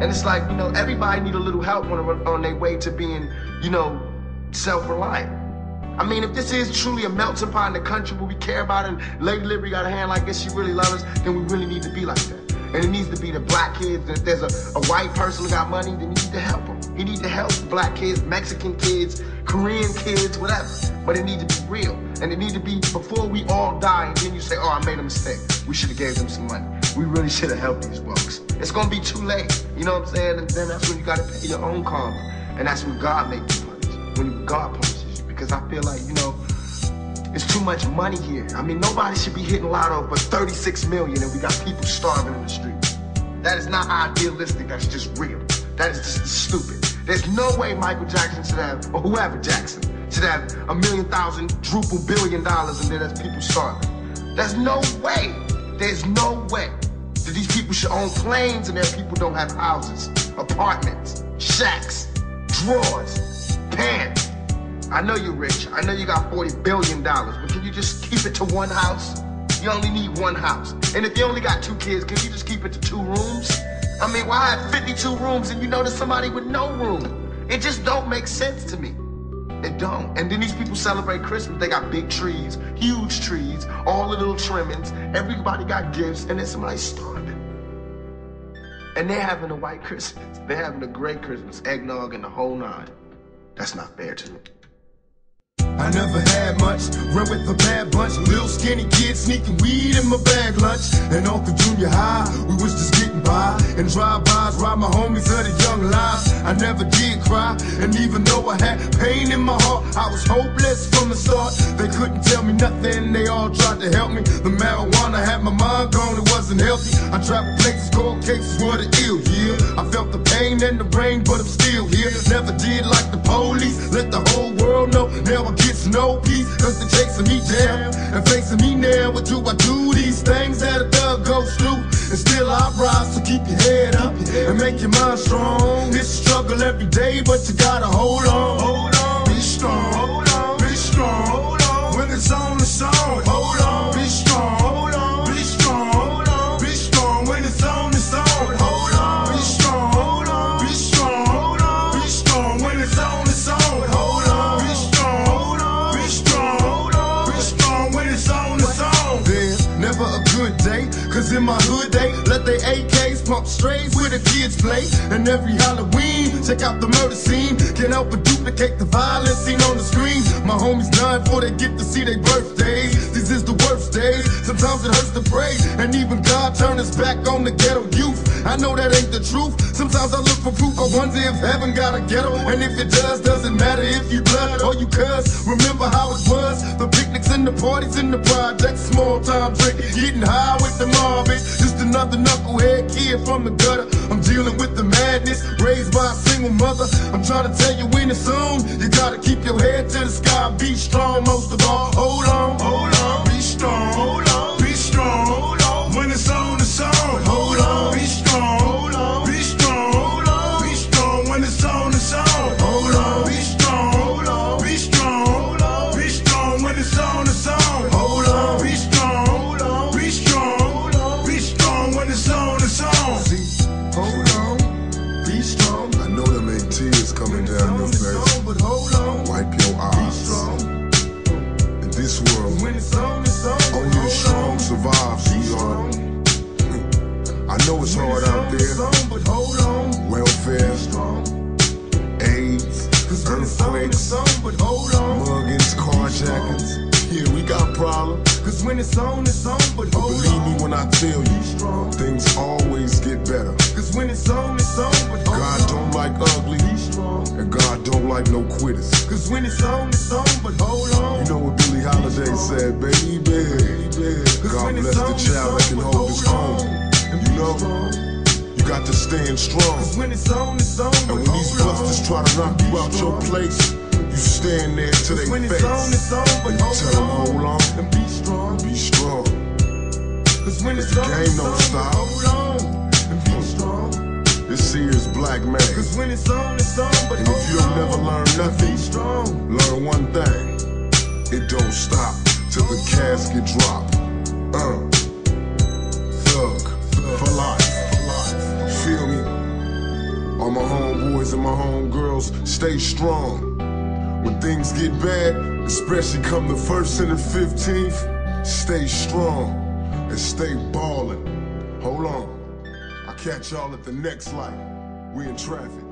And it's like, you know, everybody need a little help on their way to being, you know, self-reliant. I mean, if this is truly a melting pot in the country where we care about it and Lady Liberty got a hand like this, she really loves us, then we really need to be like that. And it needs to be the black kids. If there's a white person who got money, then you need to help them. You need to help black kids, Mexican kids, Korean kids, whatever. But it needs to be real. And it needs to be before we all die and then you say, oh, I made a mistake. We should have gave them some money. We really should have helped these folks. It's going to be too late. You know what I'm saying? And then that's when you got to pay your own karma. And that's when God makes you punish. When God punishes you. Because I feel like, you know, it's too much money here. I mean, nobody should be hitting lotto for 36 million and we got people starving in the streets. That is not idealistic, that's just real. That is just stupid. There's no way Michael Jackson should have, or whoever Jackson, should have a $1,000,000,000 and then there's people starving. There's no way, that these people should own planes and their people don't have houses, apartments, shacks, drawers, pants. I know you're rich, I know you got $40 billion, but can you just keep it to one house? You only need one house. And if you only got two kids, can you just keep it to two rooms? I mean, why have 52 rooms and you know there's somebody with no room? It just don't make sense to me. It don't. And then these people celebrate Christmas, they got big trees, huge trees, all the little trimmings, everybody got gifts, and then somebody's starving. And they're having a white Christmas, they're having a great Christmas, eggnog and the whole nine. That's not fair to me. I never had much, run with a bad bunch, little skinny kids sneaking weed in my bag lunch. And Uncle Junior High, we was just getting by, and drive-bys robbed my homies of the young lives. I never did cry, and even though I had pain in my heart, I was hopeless from the start. They couldn't tell me nothing, they all tried to help me. The marijuana had my mind gone, it wasn't healthy. I traveled places, cold cases were the ill, yeah. I felt the pain and the rain, but I'm still here. Never did like the police, let the whole world know. Now I get no peace, cause they're chasing me down and facing me now. What do I do? These things that a thug goes through, and still I rise. So keep your head up and make your mind strong. It's a struggle every day, but you gotta hold on. Hold on, be strong. Hold on, be strong. Hold on, when it's on, it's on. Hold on, be strong. Hold on, be strong. Hold on, be strong. When it's on, it's on. Hold on, be strong. Hold on, be strong. Hold on, be strong. When it's on, it's on. Hold on, be strong. Never a good day, cause in my hood they let their AKs pump strays where the kids play. And every Halloween, check out the murder scene. Can't help but duplicate the violence seen on the screen. My homies dying before they get to see their birthdays. This is the worst days, sometimes it hurts to pray. And even God turned his back on the ghetto youth. I know that ain't the truth, sometimes I look for proof. I wonder if heaven got a ghetto, and if it does, doesn't matter if you blood or you cuss. Remember how it was, the picnics and the parties and the projects, small time dreams. Getting high with the Marvins, just another knucklehead kid from the gutter. I'm dealing with the madness, raised by a single mother. I'm trying to tell you in it soon, you gotta keep your head to the sky. Be strong most of all, hold on. Hold on, be strong. Hold on, be strong. Hold on, when it's on, it's on. Hold on, be strong. Hold on, be strong. Hold on, be strong. When it's on, it's on. Hold on, be strong. Hold on, be strong. Hold on, be strong. When it's on, it's on. Hold on, be strong. See, hold on, be strong. I know them ain't tears coming down your face, but hold on, wipe your eyes. In this world, only the strong survive, sweetheart. I know it's hard out there, but hold on, welfare, AIDS, earthquakes, muggings, carjackings. Yeah, we got problems. Cause when it's on, but hold on. Believe me when I tell you, things always get better. Cause when it's on, but hold on. God don't like ugly, and God don't like no quitters. Cause when it's on, but hold on. You know what Billie Holiday said, baby, God bless the child that can hold his own. And you know, you got to stand strong. Cause when it's on, and when these busters try to knock you out your place, you stand there till they face. And you tell them hold on and be strong. Be strong. Cause when it's the game don't stop. Hold on and be strong. This here's black man. Cause when it's on, it's on. But and if you don't never learn nothing, be strong. Learn one thing: it don't stop till the casket drop. Thug for life. Feel me? my homegirls, stay strong. When things get bad, especially come the 1st and the 15th, stay strong and stay ballin'. Hold on, I'll catch y'all at the next light. We in traffic.